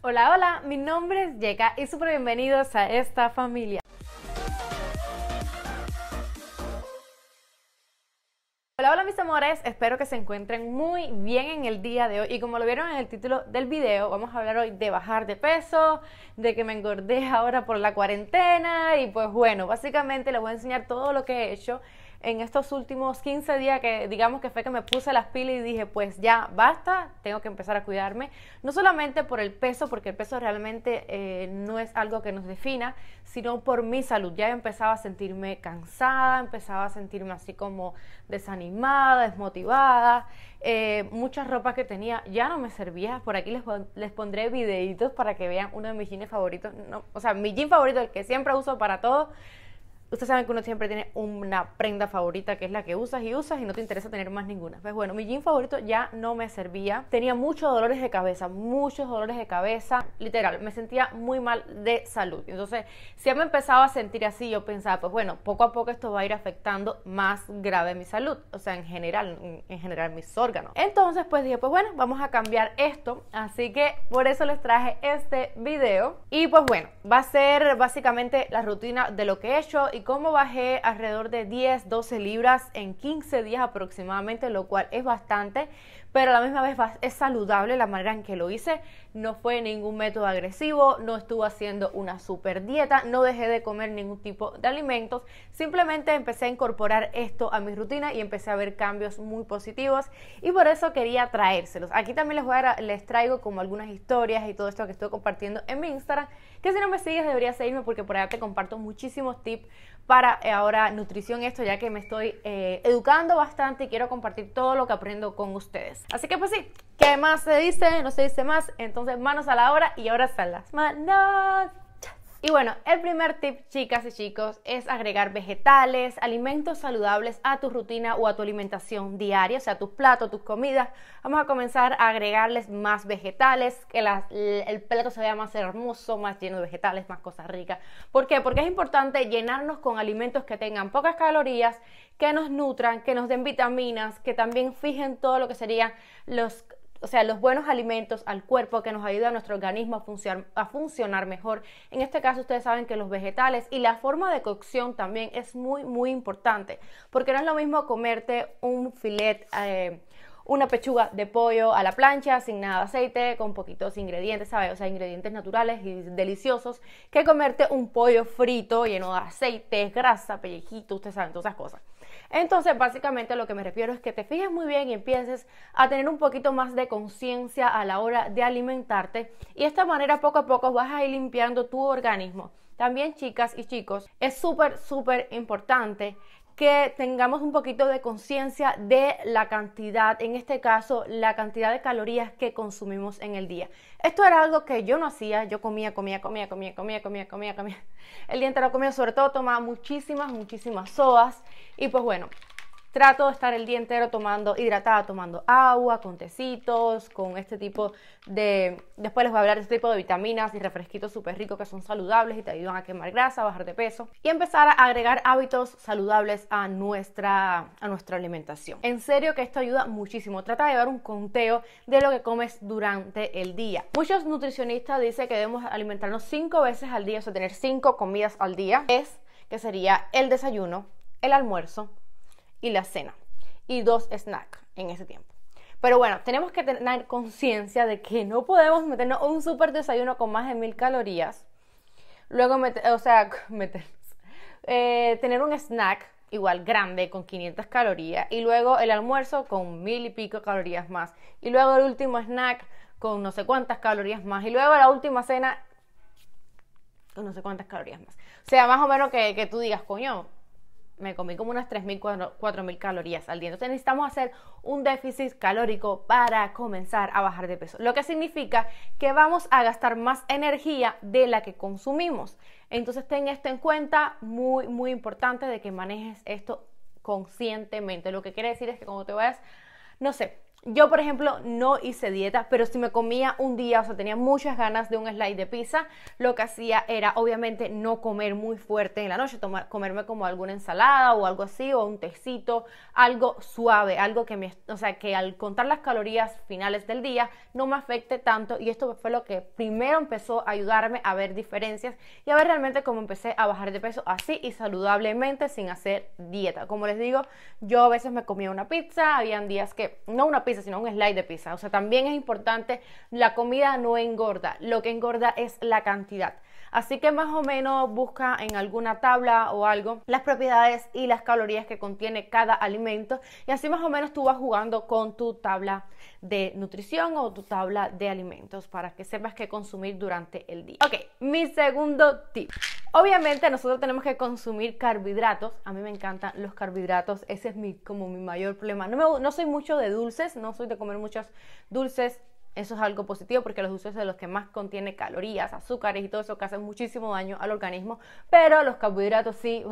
Hola, hola, mi nombre es Yeka y súper bienvenidos a esta familia. Hola, hola mis amores, espero que se encuentren muy bien en el día de hoy. Y como lo vieron en el título del video, vamos a hablar hoy de bajar de peso, de que me engordé ahora por la cuarentena. Y pues bueno, básicamente les voy a enseñar todo lo que he hecho en estos últimos 15 días, que digamos que fue que me puse las pilas y dije pues ya basta, tengo que empezar a cuidarme, no solamente por el peso, porque el peso realmente no es algo que nos defina, sino por mi salud. Ya empezaba a sentirme cansada, empezaba a sentirme así como desanimada, desmotivada, muchas ropas que tenía ya no me servía. Por aquí les pondré videitos para que vean uno de mis jeans favoritos, no, o sea, mi jean favorito, el que siempre uso para todo. Ustedes saben que uno siempre tiene una prenda favorita que es la que usas y no te interesa tener más ninguna. Pues bueno, mi jean favorito ya no me servía. Tenía muchos dolores de cabeza. Literal, me sentía muy mal de salud. Entonces, si ya me empezaba a sentir así, yo pensaba, pues bueno, poco a poco esto va a ir afectando más grave mi salud. O sea, en general mis órganos. Entonces, pues dije, pues bueno, vamos a cambiar esto. Así que por eso les traje este video. Y pues bueno, va a ser básicamente la rutina de lo que he hecho y cómo bajé alrededor de 10-12 libras en 15 días aproximadamente, lo cual es bastante, pero a la misma vez es saludable la manera en que lo hice. No fue ningún método agresivo, no estuve haciendo una super dieta, no dejé de comer ningún tipo de alimentos, simplemente empecé a incorporar esto a mi rutina y empecé a ver cambios muy positivos, y por eso quería traérselos. Aquí también les traigo como algunas historias y todo esto que estoy compartiendo en mi Instagram, que si no me sigues deberías seguirme porque por allá te comparto muchísimos tips para ahora nutrición, esto ya que me estoy educando bastante y quiero compartir todo lo que aprendo con ustedes. Así que pues sí, ¿qué más se dice? No se dice más. Entonces manos a la obra y ahora están las manos. Y bueno, el primer tip, chicas y chicos, es agregar vegetales, alimentos saludables a tu rutina o a tu alimentación diaria, o sea, tus platos, tus comidas. Vamos a comenzar a agregarles más vegetales, que el plato se vea más hermoso, más lleno de vegetales, más cosas ricas. ¿Por qué? Porque es importante llenarnos con alimentos que tengan pocas calorías, que nos nutran, que nos den vitaminas, que también fijen todo lo que serían los buenos alimentos al cuerpo, que nos ayuda a nuestro organismo a funcionar mejor. En este caso ustedes saben que los vegetales y la forma de cocción también es muy muy importante, porque no es lo mismo comerte un filet, una pechuga de pollo a la plancha, sin nada de aceite, con poquitos ingredientes, ¿sabes? O sea, ingredientes naturales y deliciosos, que comerte un pollo frito lleno de aceite, grasa, pellejito, ustedes saben, todas esas cosas. Entonces, básicamente lo que me refiero es que te fijes muy bien y empieces a tener un poquito más de conciencia a la hora de alimentarte, y de esta manera poco a poco vas a ir limpiando tu organismo. También, chicas y chicos, es súper, súper importante que tengamos un poquito de conciencia de la cantidad, en este caso, la cantidad de calorías que consumimos en el día. Esto era algo que yo no hacía, yo comía. El día entero comía, sobre todo tomaba muchísimas sodas, y pues bueno, trato de estar el día entero tomando, hidratada, tomando agua, con tecitos, con este tipo de... Después les voy a hablar de este tipo de vitaminas y refresquitos súper ricos que son saludables y te ayudan a quemar grasa, a bajar de peso y empezar a agregar hábitos saludables a nuestra alimentación. En serio que esto ayuda muchísimo. Trata de llevar un conteo de lo que comes durante el día. Muchos nutricionistas dicen que debemos alimentarnos 5 veces al día, o sea, tener 5 comidas al día, que sería el desayuno, el almuerzo y la cena, y 2 snacks en ese tiempo. Pero bueno, tenemos que tener conciencia de que no podemos meternos un super desayuno con más de 1000 calorías, luego tener un snack igual grande con 500 calorías, y luego el almuerzo con 1000 y pico calorías más, y luego el último snack con no sé cuántas calorías más, y luego la última cena con no sé cuántas calorías más. O sea, más o menos que tú digas, coño, me comí como unas 3.000, 4.000 calorías al día. Entonces necesitamos hacer un déficit calórico para comenzar a bajar de peso, lo que significa que vamos a gastar más energía de la que consumimos. Entonces ten esto en cuenta, muy muy importante, de que manejes esto conscientemente. Lo que quiere decir es que cuando te vayas, no sé, Yo, por ejemplo, no hice dieta, pero si me comía un día, o sea, tenía muchas ganas de un slice de pizza, lo que hacía era, obviamente, no comer muy fuerte en la noche, comerme como alguna ensalada o algo así, o un tecito, algo suave, algo que o sea, que al contar las calorías finales del día no me afecte tanto, y esto fue lo que primero empezó a ayudarme a ver diferencias y a ver realmente cómo empecé a bajar de peso así y saludablemente sin hacer dieta. Como les digo, yo a veces me comía una pizza, habían días que, no una pizza, sino un slice de pizza. O sea, también es importante, la comida no engorda, lo que engorda es la cantidad. Así que más o menos busca en alguna tabla o algo las propiedades y las calorías que contiene cada alimento, y así más o menos tú vas jugando con tu tabla de nutrición o tu tabla de alimentos para que sepas qué consumir durante el día. Ok, mi segundo tip. Obviamente nosotros tenemos que consumir carbohidratos. A mí me encantan los carbohidratos, ese es como mi mayor problema. No soy mucho de dulces, no soy de comer muchos dulces. Eso es algo positivo porque los dulces son los que más contiene calorías, azúcares y todo eso que hacen muchísimo daño al organismo. Pero los carbohidratos sí,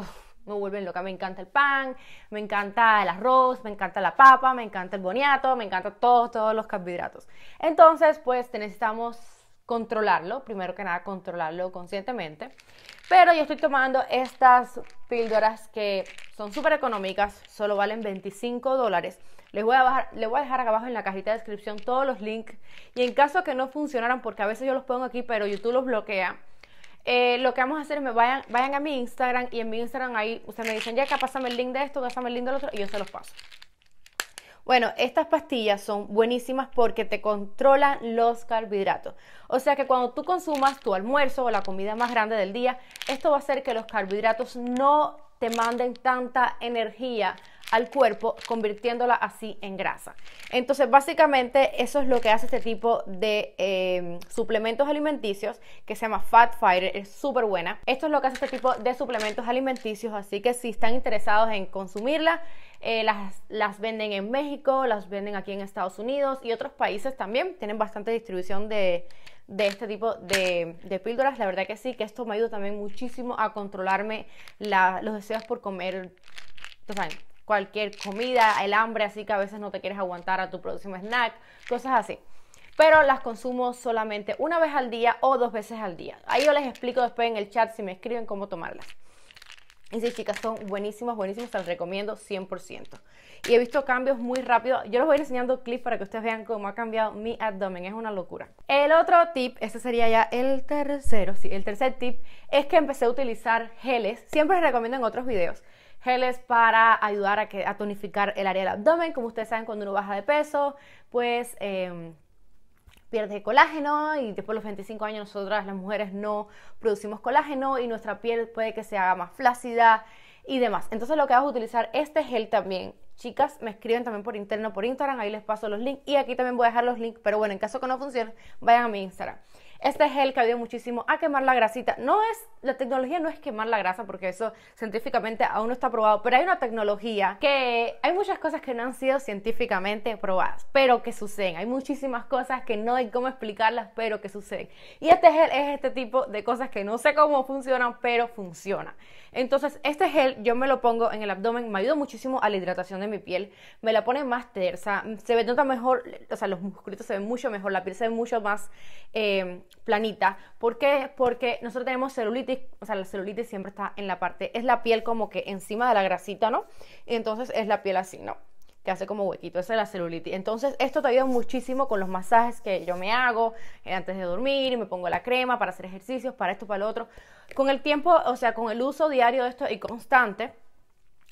me vuelven loca. Me encanta el pan, me encanta el arroz, me encanta la papa, me encanta el boniato, me encanta todos los carbohidratos. Entonces pues necesitamos controlarlo, primero que nada controlarlo conscientemente. Pero yo estoy tomando estas píldoras que son súper económicas, solo valen $25. Les voy a dejar acá abajo en la cajita de descripción todos los links, y en caso que no funcionaran, porque a veces yo los pongo aquí pero YouTube los bloquea, lo que vamos a hacer es vayan a mi Instagram, y en mi Instagram ahí ustedes me dicen, ya que pásame el link de esto, pásame el link del otro, y yo se los paso. Bueno, estas pastillas son buenísimas porque te controlan los carbohidratos. O sea que cuando tú consumas tu almuerzo o la comida más grande del día, esto va a hacer que los carbohidratos no te manden tanta energía al cuerpo, convirtiéndola así en grasa. Entonces básicamente eso es lo que hace este tipo de suplementos alimenticios, que se llama Fat Fighter, es súper buena. Esto es lo que hace este tipo de suplementos alimenticios, así que si están interesados en consumirla, las venden en México, las venden aquí en Estados Unidos y otros países también. Tienen bastante distribución de este tipo de píldoras. La verdad que sí, que esto me ayuda también muchísimo a controlarme los deseos por comer, entonces, cualquier comida, el hambre, así que a veces no te quieres aguantar a tu próximo snack, cosas así. Pero las consumo solamente una vez al día o dos veces al día. Ahí yo les explico después en el chat si me escriben cómo tomarlas. Y sí, chicas, son buenísimas, buenísimas, se las recomiendo 100%. Y he visto cambios muy rápido. Yo les voy a ir enseñando clips para que ustedes vean cómo ha cambiado mi abdomen, es una locura. El otro tip, este sería ya el tercero, sí, el tercer tip, es que empecé a utilizar geles. Siempre les recomiendo en otros videos geles para ayudar a tonificar el área del abdomen. Como ustedes saben, cuando uno baja de peso, pues pierde colágeno, y después de los 25 años nosotras las mujeres no producimos colágeno y nuestra piel puede que se haga más flácida y demás. Entonces lo que hago es utilizar este gel también. Chicas, me escriben también por interno, por Instagram, ahí les paso los links, y aquí también voy a dejar los links, pero bueno, en caso que no funcione, vayan a mi Instagram. Este gel que ayuda muchísimo a quemar la grasita. La tecnología no es quemar la grasa, porque eso científicamente aún no está probado, pero hay una tecnología que hay muchas cosas que no han sido científicamente probadas, pero que suceden. Hay muchísimas cosas que no hay cómo explicarlas, pero que suceden. Y este gel es este tipo de cosas que no sé cómo funcionan, pero funciona. Entonces este gel yo me lo pongo en el abdomen, me ayuda muchísimo a la hidratación de mi piel, me la pone más tersa, se nota mejor, o sea, los musculitos se ven mucho mejor, la piel se ve mucho más planita. ¿Por qué? Porque nosotros tenemos celulitis, o sea, la celulitis siempre está en la parte, es la piel como que encima de la grasita, ¿no? Y entonces es la piel así, ¿no? Que hace como huequito, esa es la celulitis. Entonces esto te ayuda muchísimo con los masajes que yo me hago antes de dormir, me pongo la crema para hacer ejercicios, para esto, para lo otro. Con el tiempo, o sea, con el uso diario de esto y constante,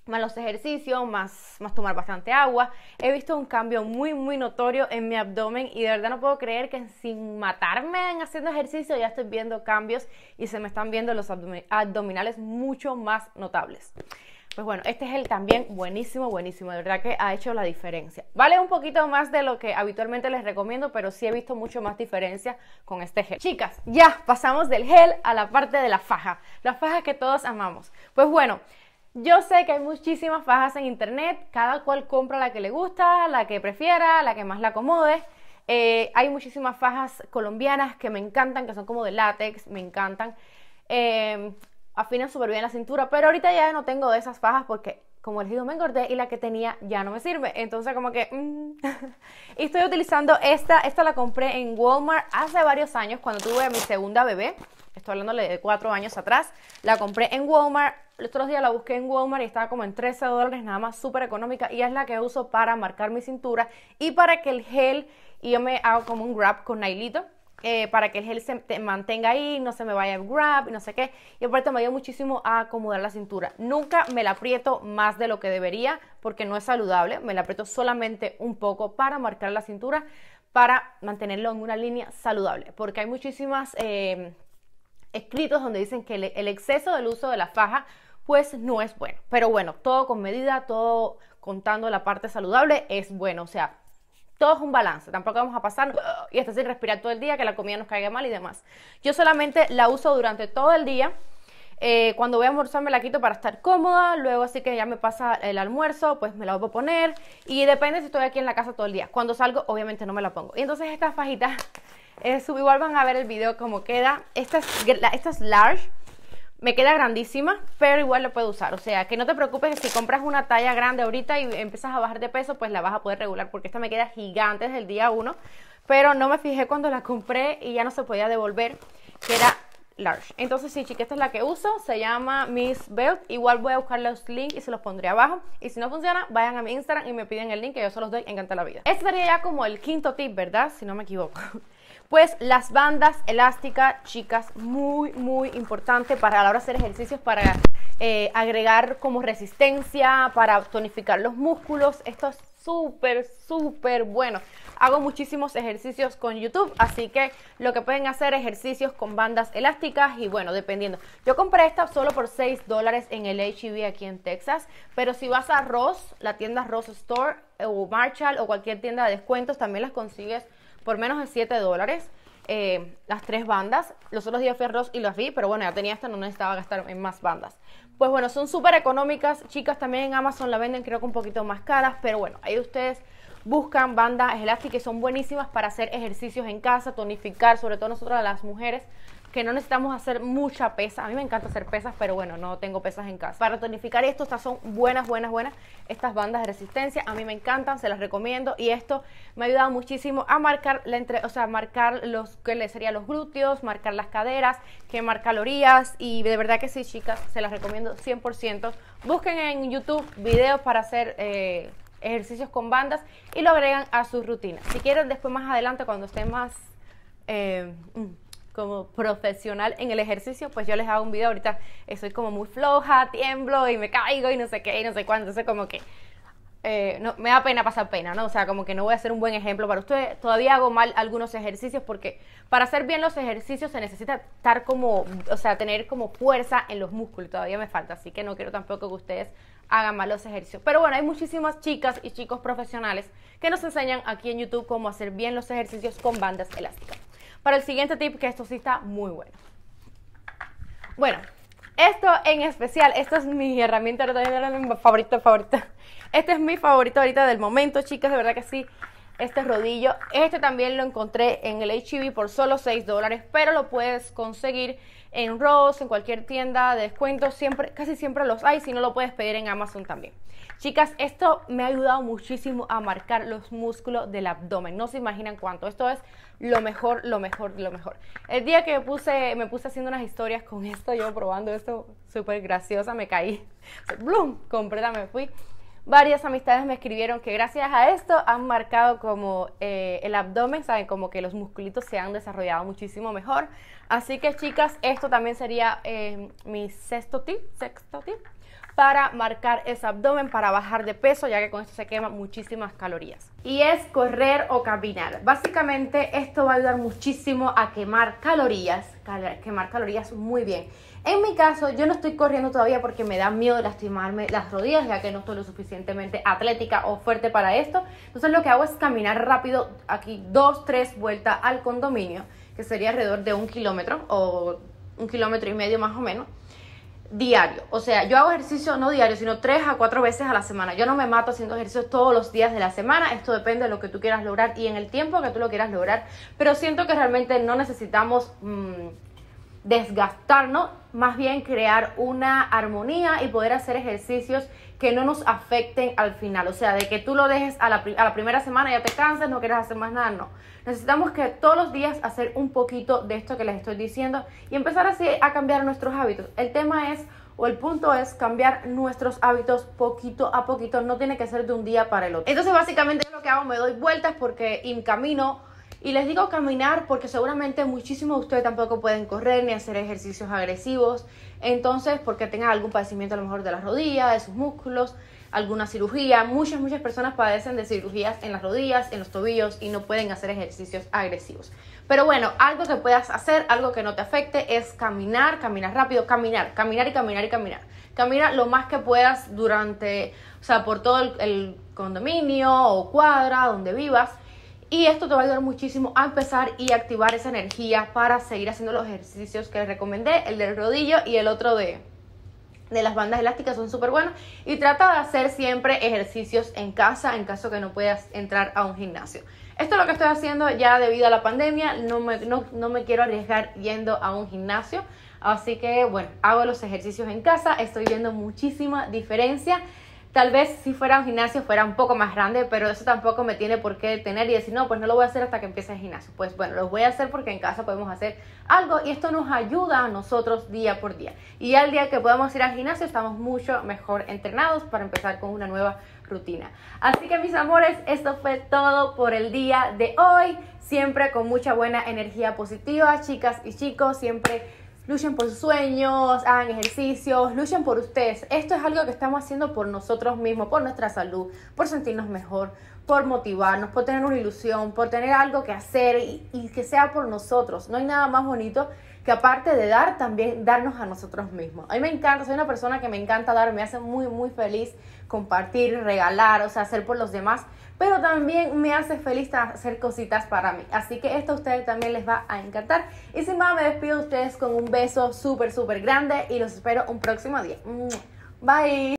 más los ejercicios, más tomar bastante agua, he visto un cambio muy muy notorio en mi abdomen, y de verdad no puedo creer que sin matarme en haciendo ejercicio ya estoy viendo cambios y se me están viendo los abdominales mucho más notables. Pues bueno, este gel también buenísimo, buenísimo, de verdad que ha hecho la diferencia. Vale un poquito más de lo que habitualmente les recomiendo, pero sí he visto mucho más diferencia con este gel. Chicas, ya pasamos del gel a la parte de la faja, las fajas que todos amamos. Pues bueno, yo sé que hay muchísimas fajas en internet, cada cual compra la que le gusta, la que prefiera, la que más la acomode. Hay muchísimas fajas colombianas que me encantan, que son como de látex, me encantan. Afinan súper bien la cintura, pero ahorita ya no tengo de esas fajas porque como les digo, me engordé y la que tenía ya no me sirve. Entonces como que... Y estoy utilizando esta la compré en Walmart hace varios años cuando tuve a mi segunda bebé. Estoy hablándole de 4 años atrás. La compré en Walmart. Los otros días la busqué en Walmart y estaba como en $13 nada más, súper económica. Y es la que uso para marcar mi cintura y para que el gel... Y yo me hago como un grab con Nailito. Para que el gel se mantenga ahí, no se me vaya el grab, no sé qué. Y aparte me ayuda muchísimo a acomodar la cintura. Nunca me la aprieto más de lo que debería porque no es saludable. Me la aprieto solamente un poco para marcar la cintura, para mantenerlo en una línea saludable. Porque hay muchísimas escritos donde dicen que el exceso del uso de la faja pues no es bueno. Pero bueno, todo con medida, todo contando la parte saludable es bueno. O sea, todo es un balance, tampoco vamos a pasar y hasta sin respirar todo el día, que la comida nos caiga mal y demás. Yo solamente la uso durante todo el día. Cuando voy a almorzar me la quito para estar cómoda, luego así que ya me pasa el almuerzo, pues me la voy a poner. Y depende si estoy aquí en la casa todo el día. Cuando salgo, obviamente no me la pongo. Y entonces esta fajita, igual van a ver el video cómo queda. Esta es large. Me queda grandísima, pero igual la puedo usar. O sea, que no te preocupes que si compras una talla grande ahorita y empiezas a bajar de peso, pues la vas a poder regular, porque esta me queda gigante desde el día 1. Pero no me fijé cuando la compré y ya no se podía devolver, que era large. Entonces sí, chicas, esta es la que uso. Se llama Miss Belt. Igual voy a buscar los links y se los pondré abajo. Y si no funciona, vayan a mi Instagram y me piden el link que yo se los doy. Encanta la vida. Este sería ya como el quinto tip, ¿verdad? Si no me equivoco. Pues las bandas elásticas, chicas, muy, muy importante para a la hora de hacer ejercicios, para agregar como resistencia, para tonificar los músculos. Esto es súper, súper bueno. Hago muchísimos ejercicios con YouTube, así que lo que pueden hacer, ejercicios con bandas elásticas y bueno, dependiendo. Yo compré esta solo por $6 en el H-E-B aquí en Texas, pero si vas a Ross, la tienda Ross Store o Marshall o cualquier tienda de descuentos, también las consigues por menos de $7, las 3 bandas. Los otros días fui a Ross y las vi, pero bueno, ya tenía esta, no necesitaba gastar en más bandas. Pues bueno, son súper económicas, chicas. También en Amazon la venden, creo que un poquito más caras, pero bueno, ahí ustedes buscan bandas elásticas, son buenísimas para hacer ejercicios en casa, tonificar, sobre todo nosotras las mujeres, que no necesitamos hacer mucha pesa. A mí me encanta hacer pesas, pero bueno, no tengo pesas en casa. Para tonificar esto, estas son buenas, buenas, buenas. Estas bandas de resistencia, a mí me encantan, se las recomiendo. Y esto me ha ayudado muchísimo a marcar marcar los que le serían los glúteos, marcar las caderas, quemar calorías. Y de verdad que sí, chicas, se las recomiendo 100%. Busquen en YouTube videos para hacer ejercicios con bandas y lo agregan a sus rutinas. Si quieren, después más adelante, cuando estén más... como profesional en el ejercicio, pues yo les hago un video. Ahorita soy como muy floja, tiemblo y me caigo y no sé qué y no sé cuándo. Entonces como que no, me da pena pasar pena, ¿no? O sea, como que no voy a hacer un buen ejemplo para ustedes. Todavía hago mal algunos ejercicios porque para hacer bien los ejercicios se necesita estar como, o sea, tener como fuerza en los músculos. Todavía me falta, así que no quiero tampoco que ustedes hagan mal los ejercicios. Pero bueno, hay muchísimas chicas y chicos profesionales que nos enseñan aquí en YouTube cómo hacer bien los ejercicios con bandas elásticas. Para el siguiente tip, que esto sí está muy bueno. Bueno, esto en especial, esta es mi herramienta favorita. Este es mi favorito ahorita del momento, chicas, de verdad que sí. Este rodillo, este también lo encontré en el H-E-B por solo $6, pero lo puedes conseguir en Ross, en cualquier tienda de descuento, siempre, casi siempre los hay. Si no, lo puedes pedir en Amazon también. Chicas, esto me ha ayudado muchísimo a marcar los músculos del abdomen. No se imaginan cuánto. Esto es lo mejor, lo mejor, lo mejor. El día que me puse haciendo unas historias con esto, yo probando esto, súper graciosa, me caí. ¡Blum! Completamente me fui. Varias amistades me escribieron que gracias a esto han marcado como el abdomen, saben, como que los musculitos se han desarrollado muchísimo mejor. Así que, chicas, esto también sería mi sexto tip para marcar ese abdomen, para bajar de peso, ya que con esto se queman muchísimas calorías. Y es correr o caminar. Básicamente esto va a ayudar muchísimo a quemar calorías muy bien. En mi caso, yo no estoy corriendo todavía porque me da miedo lastimarme las rodillas, ya que no estoy lo suficientemente atlética o fuerte para esto. Entonces lo que hago es caminar rápido aquí 2-3 vueltas al condominio, que sería alrededor de 1 kilómetro o 1,5 kilómetros más o menos, diario. O sea, yo hago ejercicio no diario, sino 3 a 4 veces a la semana. Yo no me mato haciendo ejercicios todos los días de la semana. Esto depende de lo que tú quieras lograr y en el tiempo que tú lo quieras lograr. Pero siento que realmente no necesitamos desgastarnos, más bien crear una armonía y poder hacer ejercicios que no nos afecten al final. O sea, de que tú lo dejes a la primera semana, ya te cansas, no quieres hacer más nada, no. Necesitamos que todos los días hacer un poquito de esto que les estoy diciendo y empezar así a cambiar nuestros hábitos. El tema es, o el punto es, cambiar nuestros hábitos poquito a poquito. No tiene que ser de un día para el otro. Entonces básicamente yo lo que hago, me doy vueltas porque camino. Y les digo caminar porque seguramente muchísimos de ustedes tampoco pueden correr ni hacer ejercicios agresivos. Entonces, porque tengan algún padecimiento a lo mejor de las rodillas, de sus músculos, alguna cirugía. Muchas personas padecen de cirugías en las rodillas, en los tobillos y no pueden hacer ejercicios agresivos. Pero bueno, algo que puedas hacer, algo que no te afecte es caminar, caminar rápido, caminar. Camina lo más que puedas durante, o sea, por todo el condominio o cuadra donde vivas. Y esto te va a ayudar muchísimo a empezar y activar esa energía para seguir haciendo los ejercicios que les recomendé. El del rodillo y el otro de las bandas elásticas son súper buenos. Y trata de hacer siempre ejercicios en casa en caso que no puedas entrar a un gimnasio. Esto es lo que estoy haciendo ya debido a la pandemia. No me quiero arriesgar yendo a un gimnasio. Así que bueno, hago los ejercicios en casa. Estoy viendo muchísima diferencia. Tal vez si fuera un gimnasio fuera un poco más grande, pero eso tampoco me tiene por qué detener y decir, no, pues no lo voy a hacer hasta que empiece el gimnasio. Pues bueno, lo voy a hacer porque en casa podemos hacer algo y esto nos ayuda a nosotros día por día. Y al día que podamos ir al gimnasio estamos mucho mejor entrenados para empezar con una nueva rutina. Así que mis amores, esto fue todo por el día de hoy. Siempre con mucha buena energía positiva, chicas y chicos, siempre luchen por sus sueños, hagan ejercicios, luchen por ustedes. Esto es algo que estamos haciendo por nosotros mismos, por nuestra salud, por sentirnos mejor, por motivarnos, por tener una ilusión, por tener algo que hacer y que sea por nosotros. No hay nada más bonito que aparte de dar, también darnos a nosotros mismos. A mí me encanta, soy una persona que me encanta dar, me hace muy feliz compartir, regalar, o sea, hacer por los demás. Pero también me hace feliz hacer cositas para mí. Así que esto a ustedes también les va a encantar. Y sin más, me despido de ustedes con un beso súper grande. Y los espero un próximo día. Bye.